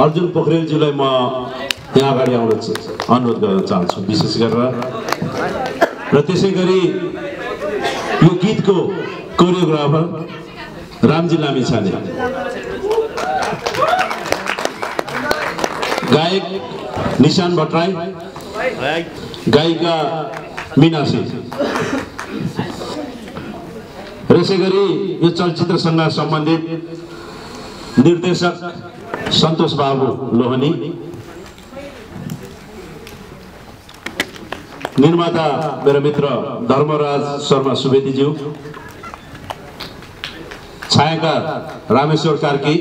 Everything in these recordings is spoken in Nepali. अर्जुन पोखरेल ज्यूलाई म यहाँ अगाडि आउन अनुरोध गर्न चाहन्छु विशेष गरेर र त्यसैगरी यो गीतको कोरियोग्राफर रामजी लामिछाने गायक निशान भट्टराई गायिका मीना श्रेष्ठ त्यसैगरी यो चलचित्रसँग सम्बन्धित निर्देशक सन्तोष बाबु लोहनी निर्माता मेरा मित्र धर्मराज शर्मा सुवेदी ज्यू छायाकार रामेश्वर कार्की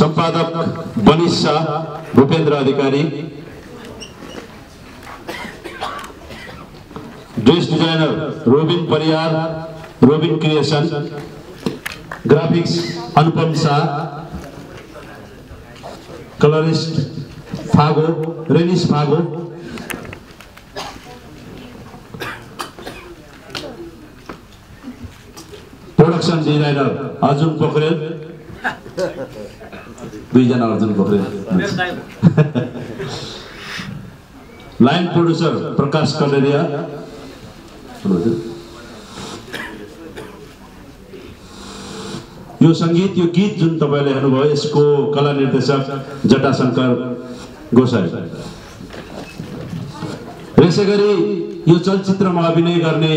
संपादक Banish Shah Bhupendra Adhikari dress designer Robin Pariyar, Robin creation, graphics Anupam Shah, colourist Phago, Renish Phago, production designer Arjun Pokharel, दुईजना अर्जुन पोखरेल, लाइन प्रोड्यूसर प्रकाश कंडेलिया यो संगीत यो गीत जुन तपाईले हेर्नुभयो यसको कला निर्देशक जटा शंकर गोसाई त्यसैगरी यो चलचित्रमा अभिनय गर्ने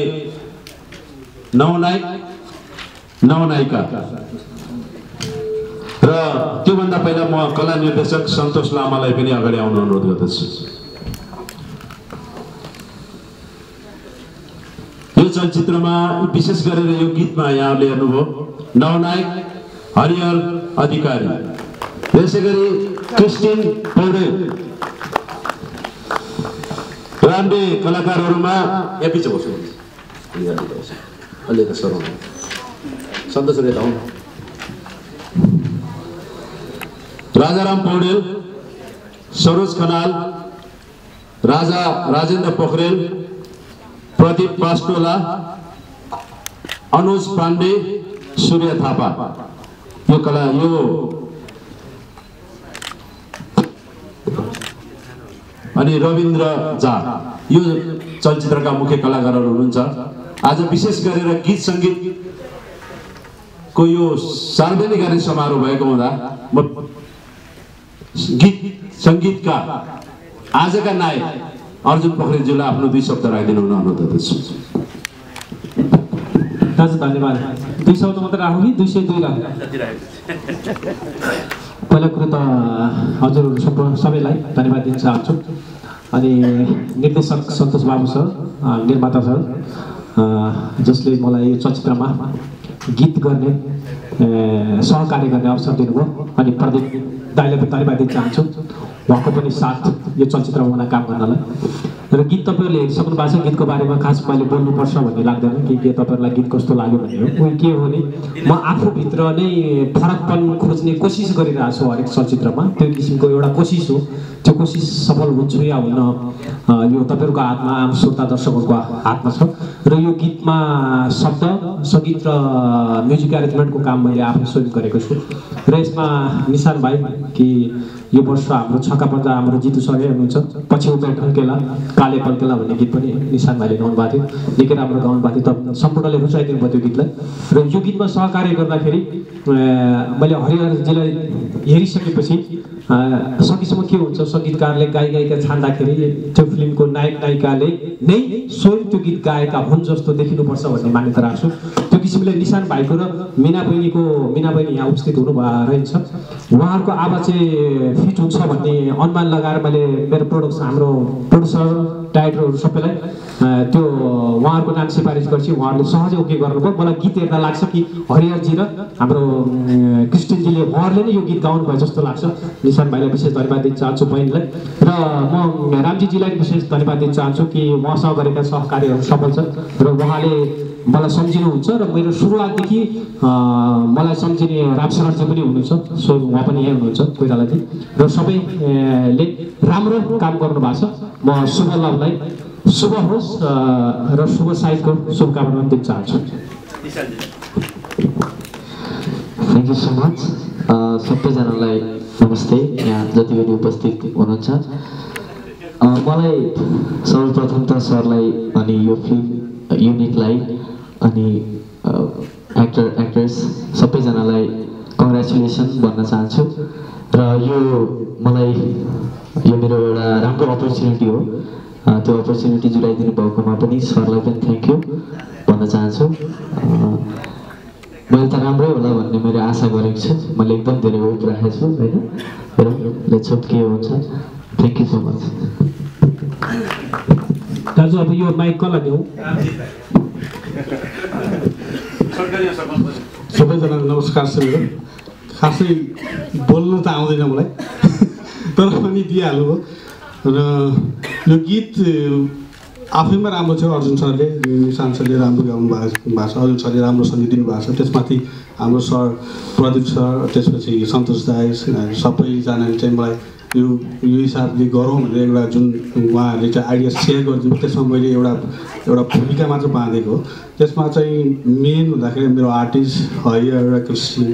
नवनायक नवनायिका र त्योभन्दा पहिला म कला निर्देशक सन्तोष लामालाई पनि अगाडि आउन अनुरोध गर्दछु चलचित्रमा विशेष गरेर यो गीतमा यहाँले हेर्नुभयो नवनायक हरिहर अधिकारी त्यसैगरी क्रिस्टिन पौडेल राम्रे कलाकारहरुमा एपिच बस्नु अलि त सर सन्तोष रेता हुन् राजाराम पौडेल सरोज खनाल राजेन्द्र पोखरेल प्रदीप पास्टोला अनुज पांडे सूर्य थापा यो कला यो अनि रविन्द्र झा यो चलचित्रका मुख्य कलाकारहरू हुनुहुन्छ आज विशेष गरेर गीत संगीत को यो सार्वजनिक गर्ने समारोह भएको हुँदा म गीत संगीतका आजका नायक अर्जुन पोखरेल ज्यूलाई आफ्नो दुई शब्द राखिदिनु हुन अनुरोध गर्दछु दाजु धन्यवाद दुई शब्द मात्र राखौँ कि 202 राखौँ पहिलो कुरा त हजुर सबैलाई धन्यवाद दिन चाहन्छु अनि निर्देशक सन्तोष बाबु सर निर्माता सर जसले मलाई यो चलचित्रमा गीत गर्ने सहकार्य गर्ने अवसर दिनुभयो अनि प्रदीप दाइलाई पनि धन्यवाद दिन चाहन्छु उहाँको पनि साथ यो चलचित्रमा उहाँ काम गर्नलाई र गीत तपाईहरुले हेरिसक्नु भएको छ गीतको बारेमा खास मैले बोल्नुपर्छ भन्ने लाग्दैन कि तपाईहरुलाई गीत कस्तो लाग्यो भन्ने हो के हो नि म आफूभित्र नै फरकपन खोज्ने कोसिस गरिरहेको छु हरेक चलचित्रमा त्यो किसिमको एउटा कोसिस हो त्यो कोसिस सफल हुन्छ या हुन्न यो तपाईहरुको हातमा आम श्रोता दर्शकहरुको हातमा छ र यो गीतमा शब्द संगीत र म्युजिक अरेन्जमेन्टको काम मैले आफै स्वयं गरेको छु र यसमा निशान भाइ कि यो वर्ष हाम्रो छक्का पञ्चा हाम्रो जितु सँगै हुनुहुन्छ पछि उता ठन्केला काले पल्केला भन्ने गीत पनि निशान भाइले गाउनु भएको थियो निकै राम्रो गाउनु भएको थियो त सम्पूर्णले रुचाइदिनु भयो त्यो गीतलाई र यो गीतमा सहकार्य गर्दाखेरि मैले हरिहरजीलाई हेरिसकेपछि सकेसम्म के हुन्छ सङ्गीतकारले गायिका छान्दाखेरि त्यो फिल्मको नायक नायिकाले नै स्वयं त्यो गीत गाएका हुन् जस्तो देखिनुपर्छ भन्ने मान्यता राख्छु त्यो किसिमले निशान भाइको र मिना बहिनी यहाँ उपस्थित हुनुभएको रहेछ उहाँहरूको आवाज चाहिँ फिट हुन्छ भन्ने अनुमान लगाएर मैले मेरो हाम्रो प्रोड्युसर डाइरेक्टरहरू सबैलाई त्यो उहाँहरूको नाम सिफारिस गर्छु उहाँहरूले सहजै ओके गर्नुभयो मलाई गीत हेर्दा लाग्छ कि हरिहरजी र हाम्रो क्रिस्टिनजीले उहाँहरूले नै यो गीत गाउनुभयो जस्तो लाग्छ निशान भाइलाई विशेष धन्यवाद दिन चाहन्छु बहिनीलाई र म रामजीजीलाई विशेष धन्यवाद दिन चाहन्छु कि उहाँसँग गरेका सहकार्यहरू सफल छन् र उहाँले मलाई सम्झिनुहुन्छ र मेरो सुरुवातदेखि मलाई सम्झिने रामशरणजी पनि हुनुहुन्छ सो उहाँ पनि यहाँ हुनुहुन्छ कोइरालाजी र सबैले राम्रो काम गर्नुभएको छ म शुभ लभलाई शुभ होस् र शुभ साइजको शुभकामना दिन चाहन्छु Nishan ji. Thank you so much. Sabai janalai namaste. Jati pani upasthit hununcha. Malai sarvapratham ta sarlai ani yo film unit lai ani actor actress sabai janalai congratulations bhanna chahanchu. र यो मलाई यो मेरो एउटा राम्रो अपर्च्युनिटी हो त्यो अपर्च्युनिटी जुटाइदिनु भएकोमा पनि सरलाई पनि थ्यांक यू भन्न चाहन्छु मैले त राम्रो होला भन्ने मेरो आशा गरेको छु मैले एकदम धेरै होप राखेको छु हैन तर लेट्स होप के हुन्छ थ्यांक यू सो मच दाजु अब यो माइक कसलाई दिऊ सबैजनालाई नमस्कार छ खासै बोल्न त आउँदैन मलाई तर पनि दिइहालु र यो गीत आफैमा राम्रो छ अर्जुन सरले निशान सरले राम्रो गाउनु भएको छ अर्जुन सरले राम्रो सङ्गीत दिनु भएको छ त्यसमाथि हाम्रो सर प्रदीप सर त्यसपछि सन्तोष दाइ सबैजनाले चाहिँ मलाई यो यो हिसाबले गरौँ भनेर एउटा जुन उहाँहरूले चाहिँ आइडिया सेयर गरिदिनु त्यसमा मैले एउटा भूमिका मात्र बाँधेको त्यसमा चाहिँ मेन हुँदाखेरि मेरो आर्टिस्ट हरिया र कृष्ण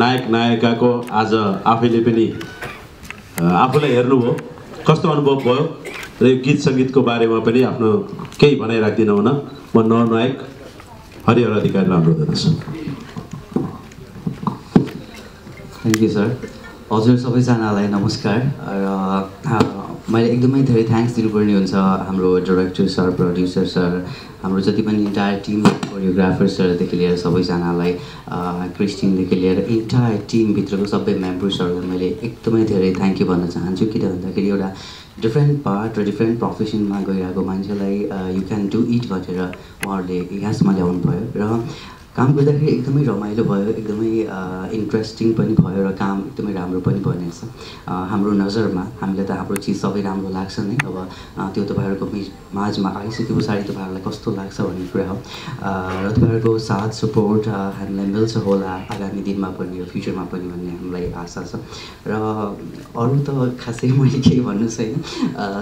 नायक नायिकाको आज आफैले पनि आफूलाई हेर्नुभयो कस्तो अनुभव भयो र यो गीत संगीतको बारेमा पनि आफ्नो केही भनाइ राख्दिनु हुन म ननायक हरिहर अधिकारी राम्रो हुँदैछ थ्यांक यू सर हजुर सबैजनालाई नमस्कार र मैले एकदमै धेरै थ्याङ्क्स दिनुपर्ने हुन्छ हाम्रो डाइरेक्टर सर प्रड्युसर सर हाम्रो जति पनि इन्टायर टिम कोरियोग्राफर्सहरूदेखि लिएर सबैजनालाई क्रिस्टिनदेखि लिएर इन्टायर टिमभित्रको सबै मेम्बर्सहरूलाई मैले एकदमै धेरै थ्याङ्क यू भन्न चाहन्छु किन भन्दाखेरि एउटा डिफ्रेन्ट पार्ट र डिफ्रेन्ट प्रोफेसनमा गइरहेको मान्छेलाई यु क्यान डु इट भनेर उहाँहरूले यहाँसम्म ल्याउनु भयो र काम गर्दाखेरि एकदमै रमाइलो भयो एकदमै इन्ट्रेस्टिङ पनि भयो र काम एकदमै राम्रो पनि बनेछ हाम्रो नजरमा हामीलाई त हाम्रो चीज सबै राम्रो लाग्छ नै अब त्यो तपाईहरुको माझमा आइसके पछाडी तपाईहरुलाई कस्तो लाग्छ भन्ने कुरा हो र तपाईहरुको साथ सपोर्ट हामीलाई मिल्छ होला आगामी दिनमा पनि र फ्युचरमा पनि भन्ने हामीलाई आशा छ र अरु त खासै मैले केही भन्नु छैन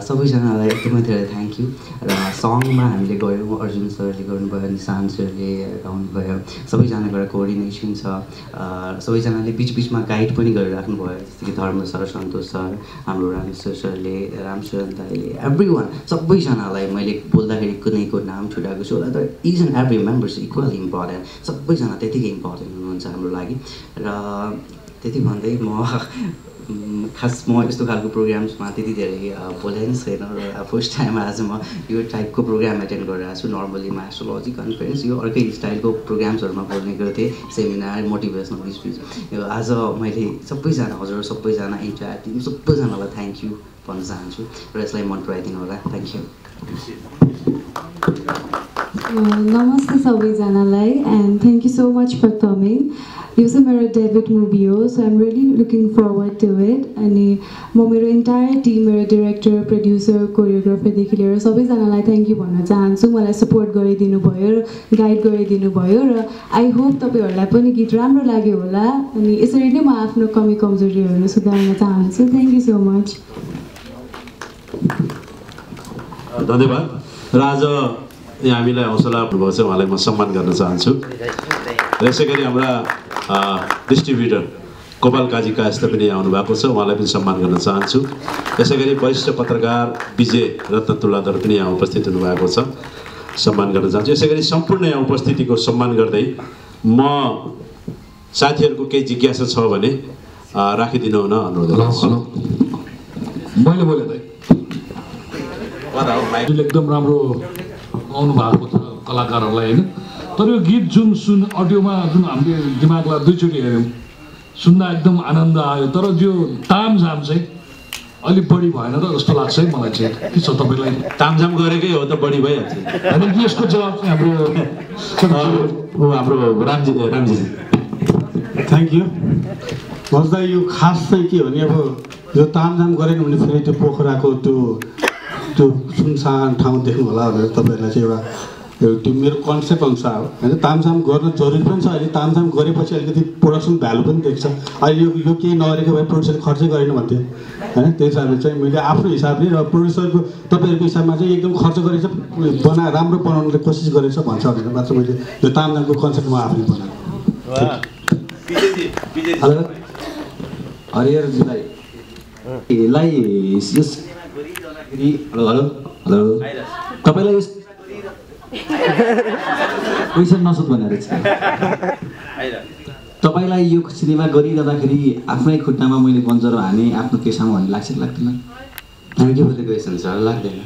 सबैजनालाई एकदमै धेरै थ्याङ्क यू र सङमा हामीले गयौं अर्जुन सरले गर्नुभयो निशान सरले गाउनुभयो सबैजनाको कोअर्डिनेसन छ सबैजनाले बीचबीचमा गाइड पनि गरिराख्नु भयो जस्तै कि धर्म सर सन्तोष सर हाम्रो रामेश्वर सरले रामशरण दाइले एभ्रिवान सबैजनालाई मैले बोल्दाखेरि कुनैको नाम छुटाएको छु होला तर each and every members equally important सबैजना त्यतिकै इम्पोर्टेन्ट हुनुहुन्छ हाम्रो लागि र त्यति भन्दै खास म यस्तो खालको प्रोग्राम्समा त्यति धेरै बोले नै छैन र फर्स्ट टाइम आज म यो टाइपको प्रोग्राम एटेन्ड गरिरहेको छु नर्मली म एस्ट्रोलोजी कन्फरेन्स यो अर्कै स्टाइलको प्रोग्राम्सहरूमा बोल्ने गर्थेँ सेमिनार मोटिभेसनल स्पिच यो आज मैले सबैजना हजुर सबैजना इन्टायर टिम सबैजनालाई थ्याङ्क यू भन्न चाहन्छु र यसलाई मन पराइदिनु होला थ्याङ्क यू नमस्ते सबैजनालाई and thank you so much for coming यो चाहिँ मेरो डेब्यू मुभी हो so I'm really looking forward to it अनि म मेरो इन्टायर टिम मेरो डिरेक्टर प्रड्युसर कोरियोग्राफरदेखि लिएर सबैजनालाई थ्याङ्क यू भन्न चाहन्छु मलाई सपोर्ट गरिदिनु भयो र गाइड गरिदिनु भयो र आई होप तपाईँहरूलाई पनि गीत राम्रो लाग्यो होला अनि यसरी नै म आफ्नो कमी कमजोरीहरू सुधार्न चाहन्छु थ्याङ्क यू सो मच धन्यवाद र आज हामीलाई हौसला आउनुभएको छ उहाँलाई म सम्मान गर्न चाहन्छु यसै गरी हाम्रा डिस्ट्रिब्युटर गोपाल काजीका यस्ता पनि आउनुभएको छ उहाँलाई पनि सम्मान गर्न चाहन्छु यसै गरी वरिष्ठ पत्रकार विजय रत्न तुलाधर पनि यहाँ उपस्थित हुनुभएको छ सम्मान गर्न चाहन्छु यसै गरी सम्पूर्ण यहाँ उपस्थितिको सम्मान गर्दै म साथीहरूको केही जिज्ञासा छ भने राखिदिनु हुन अनुरोध गर्छु मैले बोलेँ एकदम राम्रो आउनु भएको छ कलाकारहरूलाई होइन तर यो गीत जुन अडियोमा जुन हामीले दिमागलाई दुईचोटि हेऱ्यौँ सुन्दा एकदम आनन्द आयो तर त्यो तामझाम चाहिँ अलिक बढी भएन र जस्तो लाग्छ है मलाई चाहिँ के छ तपाईँलाई तामझाम गरेकै हो त बढी भइहाल्छ अनि यसको जवाब चाहिँ हाम्रो Ramji Thank you. Was that you cast thank you? You time going to Pokhara to Sunsan town, the Himala, त्यो मेरो कन्सेप्ट अनुसार हो हैन तामझाम गर्न जरुरी पनि छ अहिले तामझाम गरेपछि अलिकति प्रोडक्सन भ्यालु पनि देख्छ अहिले यो यो केही नगरेको भए प्रोडक्सन खर्चै गरेन भन्थे हैन त्यसैले चाहिँ मैले आफ्नो हिसाबले र प्रोड्युसरको तपाईहरुको हिसाबमा चाहिँ एकदम खर्च गरेछ बना राम्रो बनाउनले कोसिस गरेछ भन्छ भने मात्र मैले यो तामझामको कन्सेप्ट म आफैले बनाएको वाह हरिहर जुलाई एलाई यस हेलो हेलो तपाईलाई पैसा नसोध भनेर चाहिँ हैन तपाईलाई यो सिनेमा गरिरदाखेरि आफ्नै खुट्टामा मैले बन्जरो हाने आफ्नो पेशामा भन्ने लाग्छ लाग्दैन हामी के बोलेको यसले चाहिँ लाग्दैन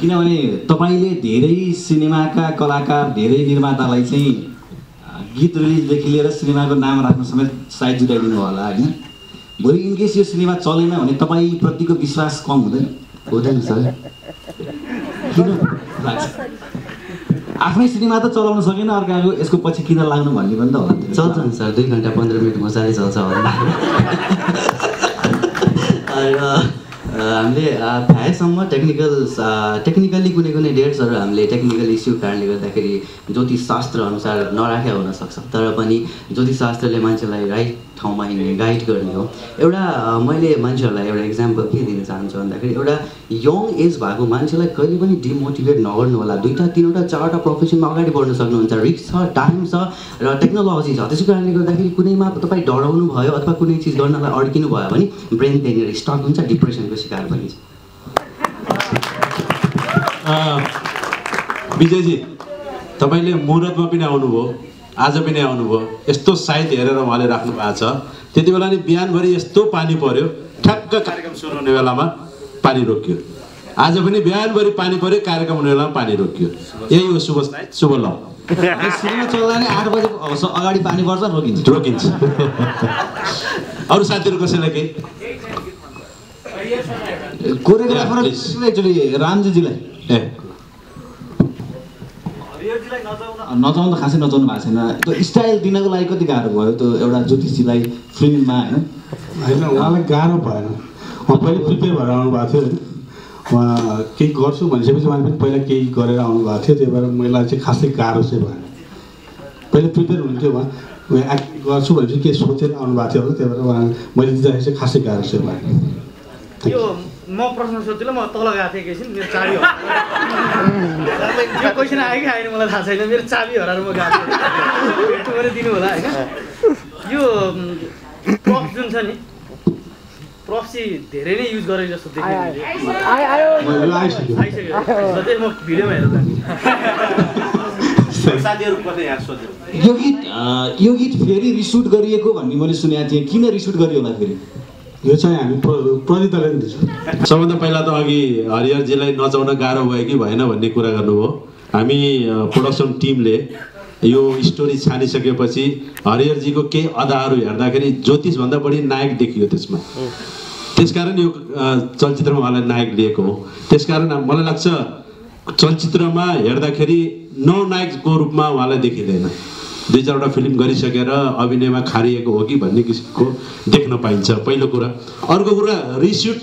किनभने तपाईले धेरै सिनेमाका कलाकार धेरै निर्मातालाई चाहिँ गीत रिलिज देखि लिएर सिनेमाको नाम राख्न समेत साइड जुटाइदिनु होला हैन भोलि इन केस यो सिनेमा चलेन भने तपाई प्रतिको विश्वास कम हुँदैन हुँदैन सर किन लाग्छ आफ्नै सिनेमा त चलाउन सकेन अर्काको यसको पछि किन लाग्नु भन्ने पनि त होला चल्छ नि सर 2 घण्टा 15 मिनेट मजाले चल्छ होला हामीले थाएसम्म टेक्निकली कुनै डेट्सहरु हामीले टेक्निकल इश्यु कारणले गर्दाखेरि ज्योतिष शास्त्र अनुसार नराख्या हुन सक्छ तर पनि ज्योतिष शास्त्रले मान्छेलाई राइट ठाउँमा हिँड्ने गाइड गर्ने हो एउटा मैले मान्छेहरुलाई एउटा एक्जाम्पल के दिन चाहन्छु भन्दाखेरि एउटा यङ एज भएको मान्छेलाई कहिले पनि डिमोटिभेट नगर्नु होला दुईटा तीनवटा चारवटा प्रोफेसनमा अगाडि बढ्न सक्नुहुन्छ रिस्क छ टाइम छ र टेक्नोलोजी छ त्यसै कारणले गर्दाखेरि कुनैमा तपाई डराउनु भयो अथवा कुनै चीज गर्नलाई अड्किनु भयो भने ब्रेन त्यहाँनिर स्टक हुन्छ डिप्रेसनको शिकार बनिन्छ विजय जी तपाईले मुहूर्तमा पनि आउनुभयो आज पनि आउनुभयो यस्तो साइड हेरेर उहाँले राख्नु भएको छ त्यतिबेला नि बिहान भरि यस्तो पानी पर्यो ठ्याक्क कार्यक्रम सुरु हुने बेलामा पानी रोकियो आज पनि बिहान भरि पानी पर्यो कार्यक्रम हुने बेलामा पानी रोकियो यही हो शुभ साइड शुभ लभ सिनेमा चल्दा नि 8 बजे अगाडि पानी पर्छ रोकिन्छ अरु साथीहरु कसैलाई के कोरियोग्राफर एक्चुअली रामजी जीलाई ए नचाउन खासै नचाउनु भएको छैन त्यो स्टाइल दिनको लागि कति गाह्रो भयो त्यो एउटा ज्योतिषीलाई फिल्ममा हैन उहाँलाई गाह्रो भएन उहाँ पहिले प्रिपेयर भएर आउनु भएको थियो उहाँ केही गर्छु भनेपछि उहाँले पनि पहिला केही गरेर आउनु भएको थियो त्यही भएर मलाई चाहिँ खासै गाह्रो चाहिँ भएन पहिले प्रिपेयर हुन्थ्यो उहाँ एक्टिङ गर्छु भनेपछि के सोचेर आउनु भएको थियो त्यही भएर उहाँ मैले दिँदाखेरि चाहिँ खासै गाह्रो चाहिँ भएन यो म प्रश्न सोध्दिन म तल गएको थिएँ एकैछिन मेरो चाबी यो क्वेशन आयो कि आएन मलाई थाहा छैन मेरो चाबी हराएर म गएको थिएँ गरेर दिनु होला हैन यो प्रफ जुन छ नि प्रफसी धेरै नै युज गरे जस्तो देखेँ मैले आइसक्यो सधैँ म भिडियोमा हेर्दा साथीहरु कसले यहाँ सोध्यो यो गीत फेरि रिशूट गरिएको भन्ने मैले सुनेको थिएँ किन रिशूट गरियो होला फेरि यो चाहिँ हामी प्रदितले दिन्छौँ सबभन्दा पहिला त अघि हरिहरजीलाई नचाउन गाह्रो भयो कि भएन भन्ने कुरा गर्नुभयो हामी प्रोडक्सन टिमले यो स्टोरी छानिसकेपछि हरिहरजीको केही अदाहरू हेर्दाखेरि ज्योतिषभन्दा बढी नायक देखियो त्यसमा त्यसकारण यो चलचित्रमा उहाँलाई नायक लिएको हो त्यसकारण मलाई लाग्छ चलचित्रमा हेर्दाखेरि ननायकको रूपमा उहाँलाई देखिँदैन दुई चारवटा फिल्म गरिसकेर अभिनयमा खारिएको हो कि भन्ने किसिमको देख्न पाइन्छ पहिलो कुरा अर्को कुरा रिस्युट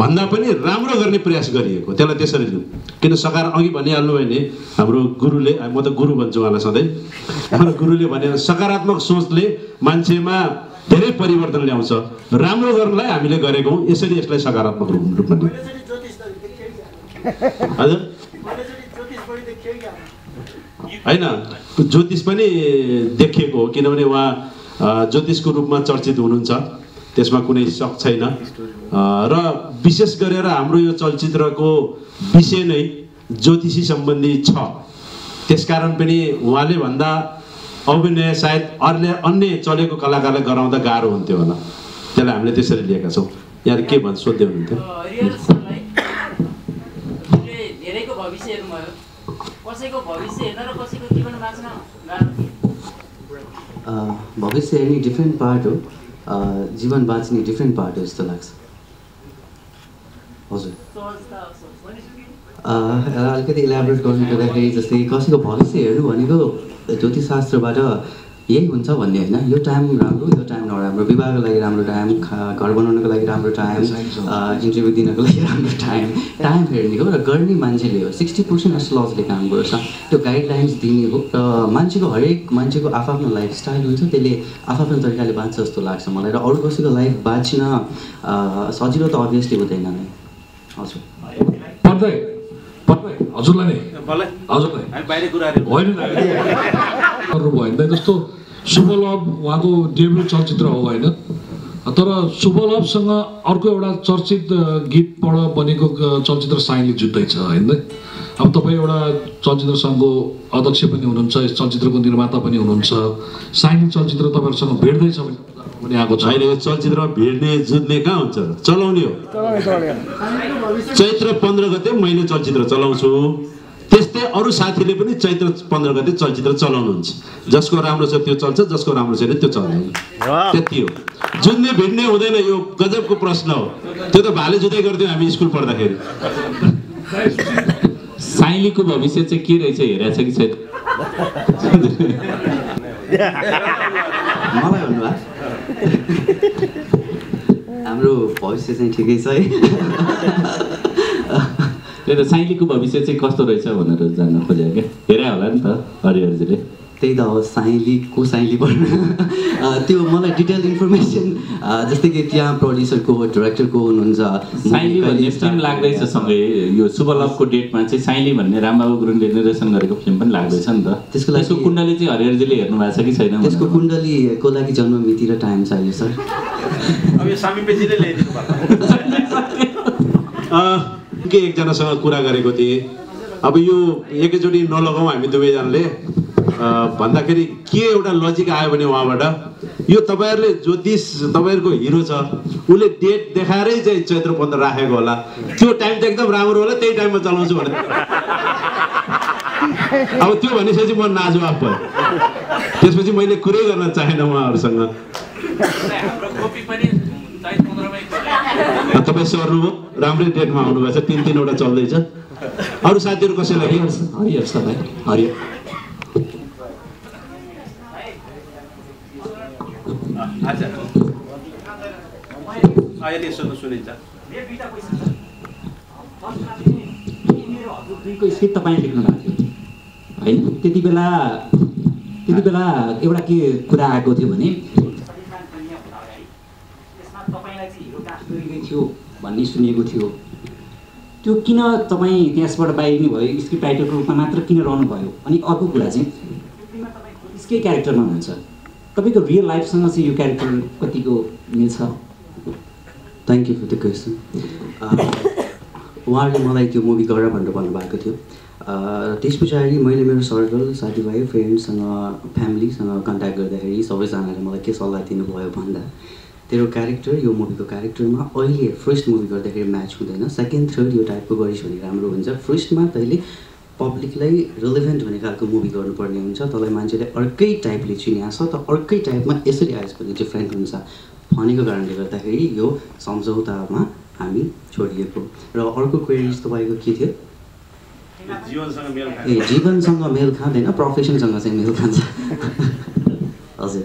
भन्दा पनि राम्रो गर्ने प्रयास गरिएको त्यसलाई त्यसरी लिउँ किन सकार अघि भनिहाल्नु भयो नि हाम्रो गुरुले म त गुरु भन्छु उहाँलाई सधैँ हाम्रो गुरुले भने सकारात्मक सोचले मान्छेमा धेरै परिवर्तन ल्याउँछ राम्रो गर्नलाई हामीले गरेको हौं यसरी यसलाई सकारात्मक रूपमा लिउँ हजुर हैन ज्योतिष पनि देखिएको हो किनभने उहाँ ज्योतिषको रूपमा चर्चित हुनुहुन्छ त्यसमा कुनै शक छैन र विशेष गरेर हाम्रो यो चलचित्रको विषय नै ज्योतिषी सम्बन्धी छ त्यसकारण पनि उहाँले भन्दा अभिनय सायद अन्य चलेको कलाकारले गराउँदा गाह्रो हुन्थ्यो होला त्यसलाई हामीले त्यसरी लिएका छौँ यहाँ के भन्छ सोध्दै हुनुहुन्थ्यो भविष्य हेर्ने डिफ्रेन्ट पार्ट हो जीवन बाँच्ने डिफ्रेन्ट पार्ट हो जस्तो लाग्छ हजुर अलिकति इलाबोरेट गर्नु पर्दाखेरि जस्तै कसैको भविष्य हेर्नु भनेको ज्योतिषशास्त्रबाट यही हुन्छ भन्ने हैन यो टाइम राम्रो यो टाइम नराम्रो विवाहको लागि राम्रो टाइम घर बनाउनको लागि राम्रो टाइम इन्टरभ्यु दिनको लागि राम्रो टाइम टाइम फेर्ने हो र गर्ने मान्छेले हो 60% असलजले काम गर्छ त्यो गाइडलाइन्स दिने हो र मान्छेको हरेक मान्छेको आफआफ्नो लाइफस्टाइल हुन्छ त्यसले आफआफ्नो तरिकाले बाँच्छ जस्तो लाग्छ मलाई र अरू कसैको लाइफ बाँच्न सजिलो त अभियसली हुँदैन नि हजुर पढ्दै पढ्दै हजुरलाई नि मलाई हजुरलाई हामी बाहिर कुरा गरे होइन Subha Love was a debut film. तर Subha Love sang a churchit git for a bonico churchit sign with Judaica. After Payoda, Churchit Sango, other Chipani Ununsa, Churchitra Gundirmata Panunsa, signing Churchitra person of Birdes of Churchitra, Birdes, Judne Counter, Cholonio, Chaitra Pondragate, minus Churchitra Cholonso. त्यस्तै अरु साथीले पनि चैत्र 15 गते चलचित्र चलाउनुहुन्छ जसको राम्रो छ त्यो चल्छ जसको राम्रो छैन त्यो चल्दैन त्यति हो जुनले भिड्ने हुँदैन यो गजबको प्रश्न हो त्यो त भाले जुदै गर्दियौ हामी स्कुल पढ्दाखेरि साइलीको भविष्य चाहिँ के रहेछ हेरेछ कि छैन मलाई भन्नुवा हाम्रो भविष्य चाहिँ ठिकै छ है ले त साइलीको भविष्य चाहिँ कस्तो रहेछ भनेर जान्न खोजेँ के हेरे होला नि त हरिहरजीले त्यही त हो साइली को साइली भन्नु त्यो मलाई डिटेल इन्फर्मेसन जस्तै कि त्यहाँ प्रोड्युसर को डाइरेक्टर को हुनुहुन्छ साइली भन्ने फिल्म लाग्दैछ सँगै यो शुभ लभको डेटमा चाहिँ साइली भन्ने रामबाबु गुरुङले निर्देशन गरेको फिल्म पनि लाग्दैछ नि त त्यसको लागि यसको कुण्डली चाहिँ हरिहरजीले हेर्नु भएको छ कि छैन त्यसको कुण्डलीको लागि जन्ममिति र टाइम चाहियो सर अब यो सामीपेजीले ल्याइदिनु भयो के एकजनासँग कुरा गरेको थिए अब यो एकैचोटी नलगाऊ हामी दुवैजनाले भन्दाखेरि के एउटा लजिक आयो भने वहाबाट यो तपाईहरुले ज्योतिष तपाईहरुको हिरो छ उले डेट देखाएरै चाहिँ चैत्र 15 राखेको होला त्यो टाइम त एकदम राम्रो होला त्यही टाइममा चलाउँछु भने अब त्यो भनिसकेपछि म नाजुवाफ भयो त्यसपछि मैले कुरै गर्न चाहेन उहाँहरुसँग हाम्रो कपी पनि चैत्र 15 मै तपाईं सर्नु राम्रै डेटमा आउनु भएछ तीन तीनवटा चल्दै छ अरु साथीहरु कसैलाई हरिहर सबै हरिहर अच्छा अहिले सुन्नु सुनिन्छ यो दुईटा क्वेशन छ फर्स्टमा चाहिँ मेरो हजुर दुईको स्क्रिप्ट तपाईले लेख्नु भएको थियो हैन त्यतिबेला एउटा के कुरा आएको थियो भने थियो भन्ने सुनेको थियो त्यो किन तपाई त्यसबाट बाहिरिनु भयो स्क्रिप्ट राइटरको रूपमा मात्र किन रहनु भयो अनि अर्को कुरा चाहिँ फिल्ममा तपाई खुदकै क्यारेक्टरमा हुनुहुन्छ तपाईको रियल लाइफ सँग चाहिँ यो क्यारेक्टर कतिको मिल्छ thank you for the question उहाँले मलाई त्यो मुभी गर भनेर भन्नुभएको थियो त्यसपछि मैले मेरो सर्कल साथीभाइ फ्रेन्डसँग फ्यामिलीसँग कन्ट्याक्ट गर्दाखेरि सबैजनाले मलाई के सल्लाह दिनुभयो भन्दा तेरो क्यारेक्टर यो मुभीको क्यारेक्टरमा अहिले फर्स्ट मुभी गर्दाखेरि म्याच हुँदैन सेकेन्ड थर्ड यो टाइपको गरिस् भने राम्रो हुन्छ फर्स्टमा तैले पब्लिकलाई रिलेभेन्ट हुने खालको मुभी गर्नुपर्ने हुन्छ तँलाई मान्छेले अर्कै टाइपले चिनिहाल्छ त अर्कै टाइपमा यसरी आएस् भने डिफ्रेन्ट हुन्छ भनेको कारणले गर्दाखेरि यो सम्झौतामा हामी छोडिएको र अर्को क्वेरीज तपाईँको के थियो जीवनसँग मेल खाँदैन प्रोफेसनसँग चाहिँ मेल खान्छ हजुर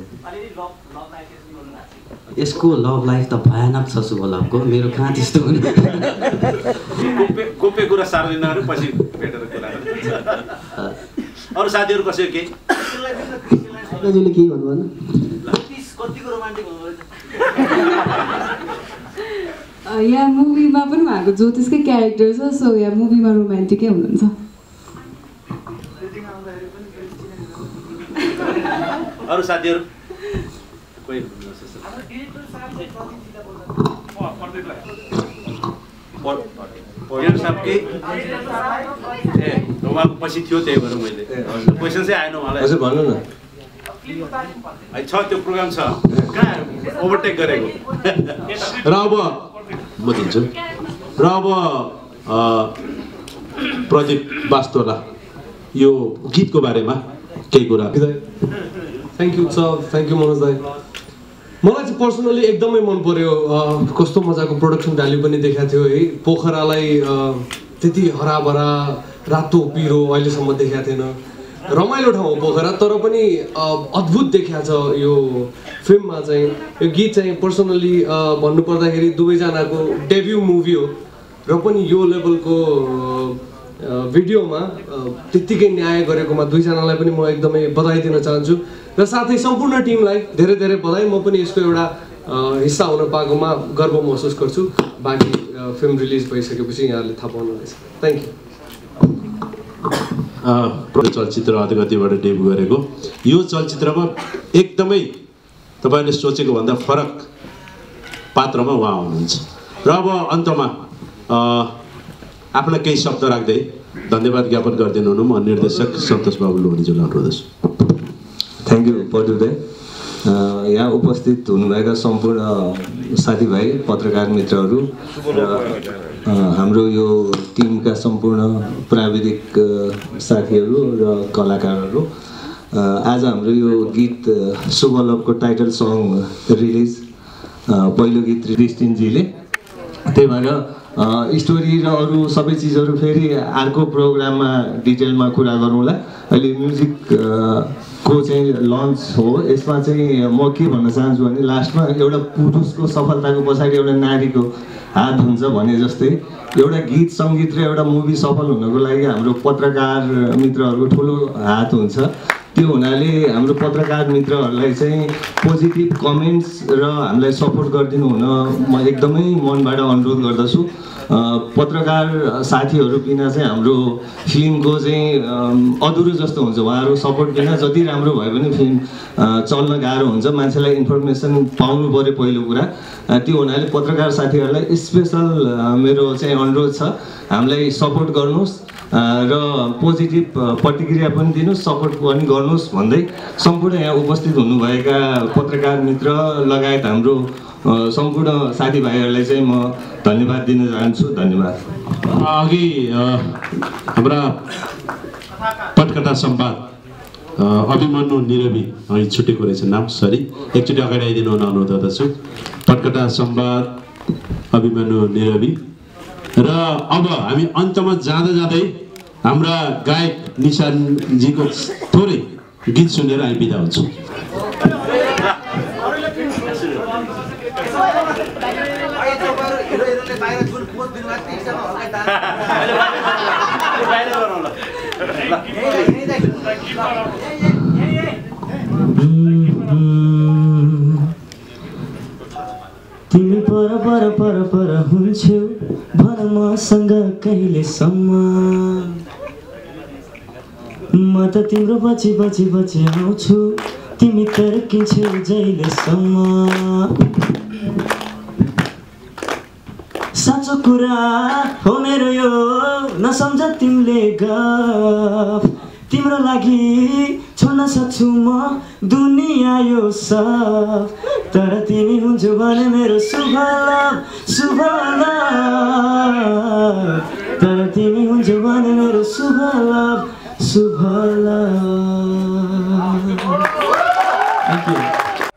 यसको लभ लाइफ त भयानक छ शुभ लभको मेरो कहाँ त्यस्तो हुने गोप्य कुरा सार्दिन अरु पछि भेटेर कुरा अरु साथीहरु कसै के हजुरले के भन्नु भन्न ज्योतिष कतिको रोमान्टिक हुनुहुन्छ या मुभीमा पनि उहाँको ज्योतिषकै क्यारेक्टर छ सो या मुभीमा रोमान्टिकै हुनुहुन्छ अरु साथीहरु कोही पछि थियो त्यही भएर मैले क्वेसन चाहिँ आएन उहाँलाई हजुर भन्नु न छ त्यो प्रोग्राम छ कहाँ ओभरटेक गरेको र अब म दिन्छु र अब प्रदीप वास्तोला यो गीतको बारेमा केही कुरा thank you sir thank you Manoj दाई मलाई चाहिँ पर्सनली एकदमै मन पर्यो कस्तो मजाको प्रोडक्सन भ्याल्यु पनि देखाएको थियो है पोखरालाई त्यति हराभरा रातो पिरो अहिलेसम्म देखाएको थिएन रमाइलो ठाउँ पोखरा तर पनि अद्भुत देखिया छ यो फिल्ममा चाहिँ यो गीत चाहिँ पर्सनली भन्नु पर्दाखेरि दुबै जनाको डेब्यु मुभी हो र पनि यो लेभलको भिडियोमा त्यतिकै न्याय गरेकोमा दुई जनालाई पनि म एकदमै बधाई दिन चाहन्छु र साथै सम्पूर्ण टिमलाई धेरै धेरै बधाई म पनि यसको एउटा हिस्सा हुन पाएकोमा गर्व महसुस गर्छु बाकी फिल्म रिलिज भइसकेपछि यहाँले थाहा पाउनुहुनेछ थ्यांक यू चलचित्र अधोगतिबाट डेब्यु गरेको यो चलचित्रमा एकदमै तपाईले सोचेको भन्दा फरक पात्रमा उहाँ हुनुहुन्छ र अब अन्तमा आफ्ना केही शब्द राख्दै धन्यवाद ज्ञापन गर्दिनुहुन म निर्देशक सन्तोष बाबु लोहनीज्यूलाई अनुरोध गर्छु थ्यांक यू फर टुडे यहाँ उपस्थित हुनुभएका सम्पूर्ण साथीभाइ पत्रकार मित्रहरु हाम्रो यो टिमका सम्पूर्ण प्राविधिक साथीहरु र कलाकारहरु आज हाम्रो यो गीत शुभ लभको टाइटल सङ रिलिज पहिलो गीत रिस्टिन जीले त्यही भएर स्टोरी र अरु सबै चीजहरु फेरि अर्को प्रोग्राममा डिटेलमा कुरा गरौँला अहिले म्युजिक को चाहिँ लन्च हो यसमा चाहिँ म के भन्न चाहन्छु भने लास्टमा एउटा पुरुषको सफलताको पछाडी एउटा नारीको हात हुन्छ भने जस्तै एउटा गीत संगीत र एउटा मुभी सफल हुनको लागि हाम्रो पत्रकार मित्रहरुको ठूलो हात हुन्छ त्यो हुनाले हाम्रो पत्रकार मित्रहरुलाई चाहिँ पोजिटिभ कमेन्ट्स र हामीलाई सपोर्ट गरिदिनु हुन म एकदमै मनबाट अनुरोध गर्दछु पत्रकार साथीहरु बिना चाहिँ हाम्रो फिल्मको चाहिँ अधुरो जस्तो हुन्छ उहाँहरु सपोर्ट बिना जति राम्रो भए पनि फिल्म चल्न गाह्रो हुन्छ मान्छेलाई इन्फर्मेसन पाउनु पर्यो पहिलो कुरा त्यो हुनाले पत्रकार साथीहरुलाई स्पेशल मेरो चाहिँ अनुरोध छ हामीलाई सपोर्ट गर्नुस् र पोजिटिभ प्रतिक्रिया पनि दिनुस् सपोर्ट पनि गर्नुस् भन्दै सम्पूर्ण यहाँ उपस्थित हुनुभएका पत्रकार मित्र लगायत हाम्रो सम्पूर्ण साथीभाइहरुलाई चाहिँ म धन्यवाद दिन चाहन्छु धन्यवाद अघि हाम्रा पटकथा संवाद अभिमन्यु निरवि अनि छुटेको रहेछ नाम सरी एकचोटी अगाडि आइदिनु हुन अनुरोध गर्दछु पटकथा संवाद अभिमन्यु निरवि र अब हामी अन्तमा जाँदै जाँदै हाम्रा गायक निशान जीको थोरै गीत सुनेर हामी बिदा हुन्छौं तिमी पर पर पर पर हुन्छौ भन मसँग कहिले सम्म म त तिम्रो पछि पछि पछि आउँछु तिमी तर्किन्छौ जहिले सम्म साँचो कुरा हो मेरो यो नसम्झ तिमीले गफ तिम्रो लागि छोड्न सक्छु म दुनिया यो सब तर तिमी हुन्छौ भने मेरो शुभ लभ तर तिमी हुन्छौ भने मेरो शुभ लभ Thank you.